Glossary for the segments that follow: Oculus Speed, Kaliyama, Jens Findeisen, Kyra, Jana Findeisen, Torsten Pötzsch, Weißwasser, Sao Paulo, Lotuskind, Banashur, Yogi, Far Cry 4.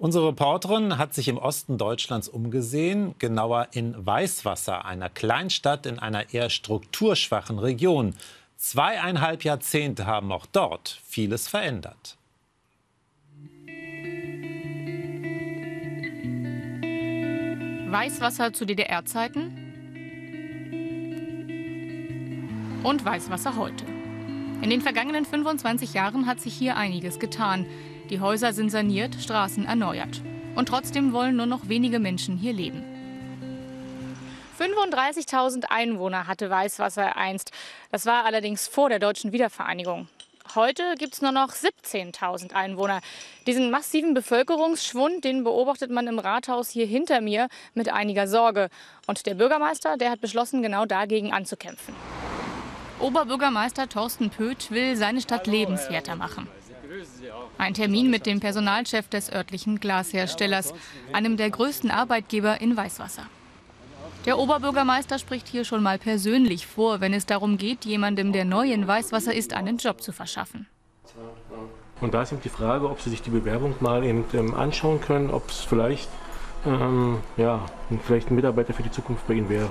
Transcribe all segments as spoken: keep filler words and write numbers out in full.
Unsere Reporterin hat sich im Osten Deutschlands umgesehen, genauer in Weißwasser, einer Kleinstadt in einer eher strukturschwachen Region. Zweieinhalb Jahrzehnte haben auch dort vieles verändert. Weißwasser zu D D R-Zeiten und Weißwasser heute. In den vergangenen fünfundzwanzig Jahren hat sich hier einiges getan. Die Häuser sind saniert, Straßen erneuert. Und trotzdem wollen nur noch wenige Menschen hier leben. fünfunddreißigtausend Einwohner hatte Weißwasser einst. Das war allerdings vor der deutschen Wiedervereinigung. Heute gibt es nur noch siebzehntausend Einwohner. Diesen massiven Bevölkerungsschwund, den beobachtet man im Rathaus hier hinter mir mit einiger Sorge. Und der Bürgermeister, der hat beschlossen, genau dagegen anzukämpfen. Oberbürgermeister Torsten Pötzsch will seine Stadt lebenswerter machen. Ein Termin mit dem Personalchef des örtlichen Glasherstellers, einem der größten Arbeitgeber in Weißwasser. Der Oberbürgermeister spricht hier schon mal persönlich vor, wenn es darum geht, jemandem, der neu in Weißwasser ist, einen Job zu verschaffen. Und da ist eben die Frage, ob Sie sich die Bewerbung mal eben anschauen können, ob es vielleicht, ähm, ja, vielleicht ein Mitarbeiter für die Zukunft bei Ihnen wäre.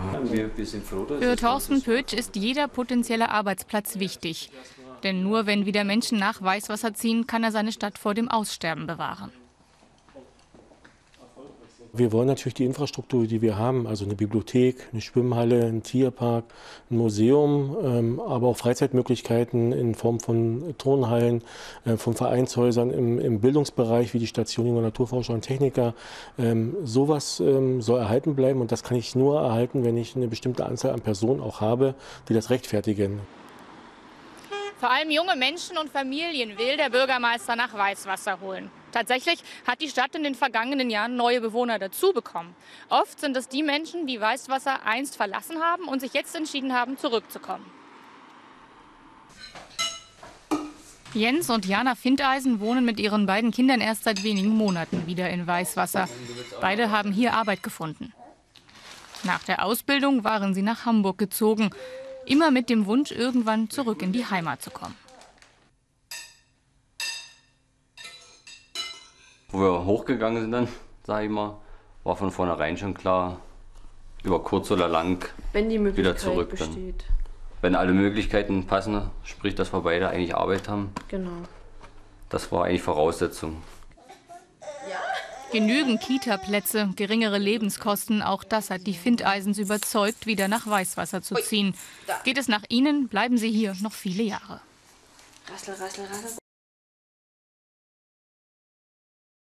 Für Torsten Pötzsch ist jeder potenzielle Arbeitsplatz wichtig. Denn nur wenn wieder Menschen nach Weißwasser ziehen, kann er seine Stadt vor dem Aussterben bewahren. Wir wollen natürlich die Infrastruktur, die wir haben, also eine Bibliothek, eine Schwimmhalle, ein Tierpark, ein Museum, aber auch Freizeitmöglichkeiten in Form von Turnhallen, von Vereinshäusern im Bildungsbereich wie die Station junger Naturforscher und Techniker. Sowas soll erhalten bleiben und das kann ich nur erhalten, wenn ich eine bestimmte Anzahl an Personen auch habe, die das rechtfertigen. Vor allem junge Menschen und Familien will der Bürgermeister nach Weißwasser holen. Tatsächlich hat die Stadt in den vergangenen Jahren neue Bewohner dazu bekommen. Oft sind es die Menschen, die Weißwasser einst verlassen haben und sich jetzt entschieden haben, zurückzukommen. Jens und Jana Findeisen wohnen mit ihren beiden Kindern erst seit wenigen Monaten wieder in Weißwasser. Beide haben hier Arbeit gefunden. Nach der Ausbildung waren sie nach Hamburg gezogen. Immer mit dem Wunsch, irgendwann zurück in die Heimat zu kommen. Wo wir hochgegangen sind, dann, sag ich mal, war von vornherein schon klar, über kurz oder lang wenn die Möglichkeit wieder zurück. Dann. Wenn alle Möglichkeiten passen, sprich, dass wir beide eigentlich Arbeit haben. Genau. Das war eigentlich Voraussetzung. Genügend Kita-Plätze, geringere Lebenskosten, auch das hat die Findeisens überzeugt, wieder nach Weißwasser zu ziehen. Geht es nach ihnen, bleiben sie hier noch viele Jahre. Rassel, rassel, rassel.